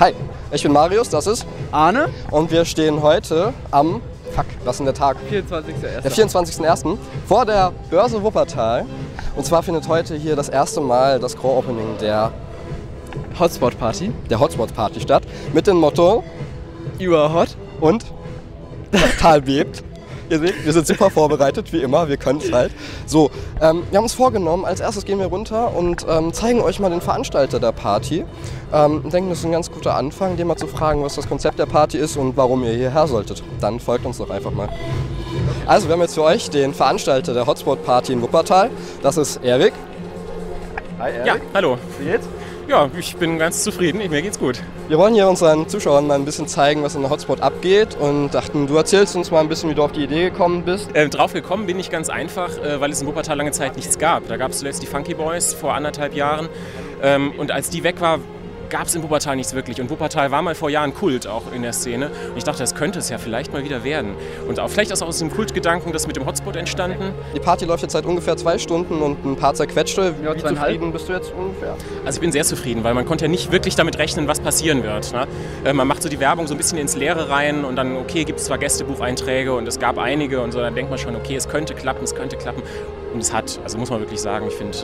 Hi, ich bin Marius, das ist Arne. Und wir stehen heute am, fuck, was ist denn der Tag? 24.01. Der 24.01. vor der Börse Wuppertal. Und zwar findet heute hier das erste Mal das Grand Opening der Hotspot Party. Der Hotspot Party statt. Mit dem Motto You are hot. Und das Tal bebt. Ihr seht, wir sind super vorbereitet, wie immer, wir können es halt. So, wir haben uns vorgenommen, als erstes gehen wir runter und zeigen euch mal den Veranstalter der Party. Denken, das ist ein ganz guter Anfang, den mal zu fragen, was das Konzept der Party ist und warum ihr hierher solltet. Dann folgt uns doch einfach mal. Also, wir haben jetzt für euch den Veranstalter der Hotspot Party in Wuppertal. Das ist Erik. Hi, Erik. Ja, hallo. Wie geht's? Ja, ich bin ganz zufrieden, mir geht's gut. Wir wollen hier unseren Zuschauern mal ein bisschen zeigen, was in der Hotspot abgeht und dachten, du erzählst uns mal ein bisschen, wie du auf die Idee gekommen bist. Drauf gekommen bin ich ganz einfach, weil es in Wuppertal lange Zeit nichts gab. Da gab es zuletzt die Funky Boys vor 1,5 Jahren und als die weg war, gab es in Wuppertal nichts wirklich. Und Wuppertal war mal vor Jahren Kult auch in der Szene. Und ich dachte, das könnte es ja vielleicht mal wieder werden. Und auch, vielleicht ist auch aus dem Kultgedanken das mit dem Hotspot entstanden. Die Party läuft jetzt seit ungefähr 2 Stunden und ein paar zerquetschte. Wie zufrieden bist du jetzt ungefähr? Also ich bin sehr zufrieden, weil man konnte ja nicht wirklich damit rechnen, was passieren wird. Ne? Man macht so die Werbung so ein bisschen ins Leere rein und dann, okay, gibt es zwar Gästebucheinträge und es gab einige und so, dann denkt man schon, okay, es könnte klappen, es könnte klappen. Und es hat, also muss man wirklich sagen, ich finde,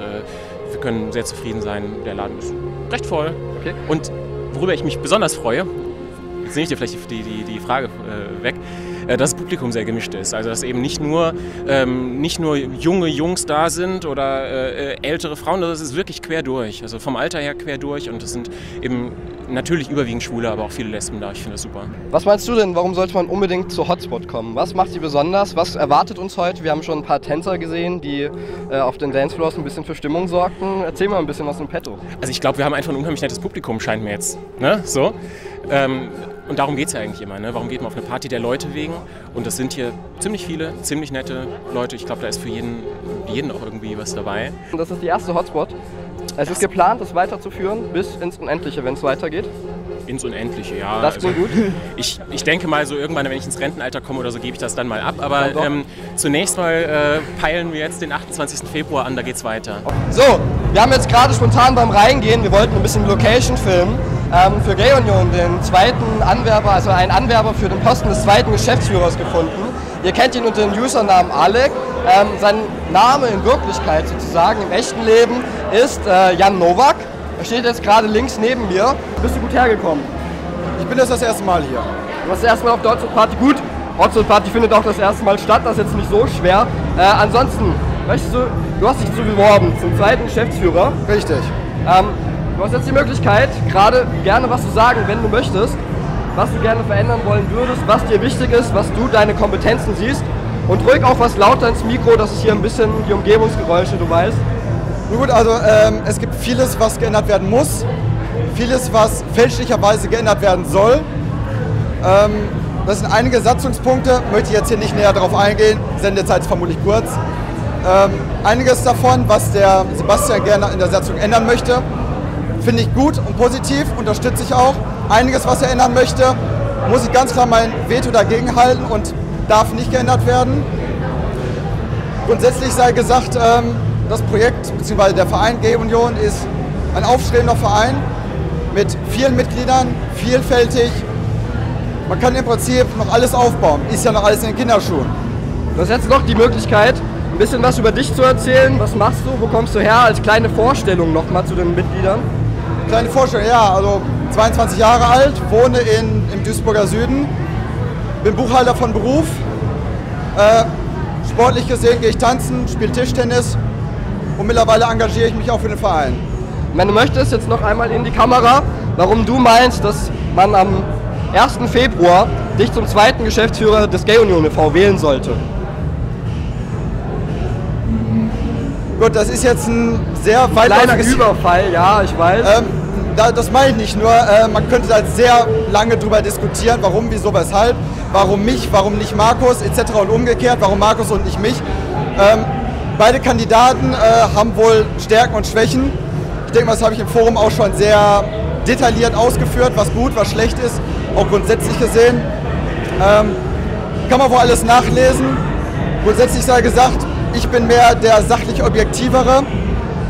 wir können sehr zufrieden sein, der Laden ist recht voll. Okay. Und worüber ich mich besonders freue, jetzt nehme ich dir vielleicht die Frage weg, dass das Publikum sehr gemischt ist. Also dass eben nicht nur junge Jungs da sind oder ältere Frauen, das ist wirklich quer durch. Also vom Alter her quer durch und das sind eben natürlich überwiegend Schwule, aber auch viele Lesben da. Ich finde das super. Was meinst du denn, warum sollte man unbedingt zu Hotspot kommen? Was macht sie besonders? Was erwartet uns heute? Wir haben schon ein paar Tänzer gesehen, die auf den Dancefloors ein bisschen für Stimmung sorgten. Erzähl mal ein bisschen was im Petto. Also ich glaube, wir haben einfach ein unheimlich nettes Publikum, scheint mir jetzt. Ne? So. Und darum geht es ja eigentlich immer. Ne? Warum geht man auf eine Party der Leute wegen? Und das sind hier ziemlich viele, ziemlich nette Leute. Ich glaube, da ist für jeden auch irgendwie was dabei. Und das ist die erste Hotspot. Es ist geplant, das weiterzuführen bis ins Unendliche, wenn es weitergeht. Ins Unendliche, ja. Das klingt gut. Ich denke mal, so irgendwann, wenn ich ins Rentenalter komme oder so, gebe ich das dann mal ab. Aber ja, zunächst mal peilen wir jetzt den 28. Februar an, da geht's weiter. So, wir haben jetzt gerade spontan beim Reingehen, wir wollten ein bisschen Location filmen. Für Gay Union den zweiten Anwerber, also einen Anwerber für den Posten des zweiten Geschäftsführers gefunden. Ihr kennt ihn unter dem Usernamen Alec. Sein Name in Wirklichkeit sozusagen, im echten Leben, ist Jan Nowak. Er steht jetzt gerade links neben mir. Bist du gut hergekommen? Ich bin jetzt das erste Mal hier. Du warst das erste Mal auf der Hotspot Party. Gut, Hotspot Party findet auch das erste Mal statt, das ist jetzt nicht so schwer. Ansonsten, du hast dich zu beworben zum zweiten Geschäftsführer. Richtig. Du hast jetzt die Möglichkeit, gerade gerne was zu sagen, wenn du möchtest, was du gerne verändern wollen würdest, was dir wichtig ist, was du deine Kompetenzen siehst und ruhig auch was lauter ins Mikro, dass es hier ein bisschen die Umgebungsgeräusche, du weißt. Nun gut, also es gibt vieles, was geändert werden muss, vieles, was fälschlicherweise geändert werden soll. Das sind einige Satzungspunkte, möchte ich jetzt hier nicht näher darauf eingehen, Sendezeit ist vermutlich kurz. Einiges davon, was der Sebastian gerne in der Satzung ändern möchte, finde ich gut und positiv, unterstütze ich auch. Einiges, was er ändern möchte, muss ich ganz klar mein Veto dagegen halten und darf nicht geändert werden. Grundsätzlich sei gesagt, das Projekt bzw. der Verein Gay Union ist ein aufstrebender Verein mit vielen Mitgliedern, vielfältig. Man kann im Prinzip noch alles aufbauen, ist ja noch alles in den Kinderschuhen. Du hast jetzt noch die Möglichkeit, ein bisschen was über dich zu erzählen. Was machst du, wo kommst du her, als kleine Vorstellung nochmal zu den Mitgliedern? Kleine Vorstellung, ja, also 22 Jahre alt, wohne im Duisburger Süden, bin Buchhalter von Beruf, sportlich gesehen gehe ich tanzen, spiele Tischtennis und mittlerweile engagiere ich mich auch für den Verein. Wenn du möchtest, jetzt noch einmal in die Kamera, warum du meinst, dass man am 1. Februar dich zum zweiten Geschäftsführer des Gay Union e.V. wählen sollte. Gut, das ist jetzt ein sehr weitläufiges Überfall, ja, ich weiß. Das meine ich nicht, nur man könnte da sehr lange drüber diskutieren, warum, wieso, weshalb, warum mich, warum nicht Markus etc. und umgekehrt, warum Markus und nicht mich. Beide Kandidaten haben wohl Stärken und Schwächen. Ich denke mal, das habe ich im Forum auch schon sehr detailliert ausgeführt, was gut, was schlecht ist, auch grundsätzlich gesehen. Kann man wohl alles nachlesen. Grundsätzlich sei gesagt, ich bin mehr der sachlich objektivere.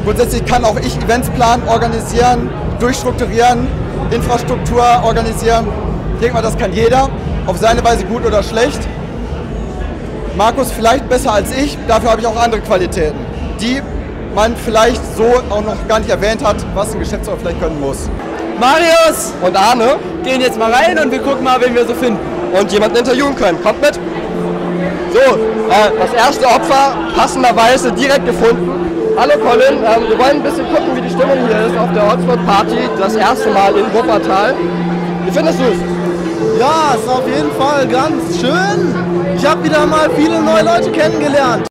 Grundsätzlich kann auch ich Events planen, organisieren, durchstrukturieren Infrastruktur organisieren. Ich denke mal, das kann jeder, auf seine Weise gut oder schlecht. Markus vielleicht besser als ich, dafür habe ich auch andere Qualitäten, die man vielleicht so auch noch gar nicht erwähnt hat, was ein Geschäftsführer vielleicht können muss. Marius und Arne gehen jetzt mal rein und wir gucken mal, wen wir so finden. Und jemanden interviewen können. Kommt mit! So, das erste Opfer passenderweise direkt gefunden. Hallo Colin, wir wollen ein bisschen gucken, wie die Stimmung hier ist auf der Hotspot Party, das erste Mal in Wuppertal. Wie findest du es? Ja, ist auf jeden Fall ganz schön. Ich habe wieder mal viele neue Leute kennengelernt.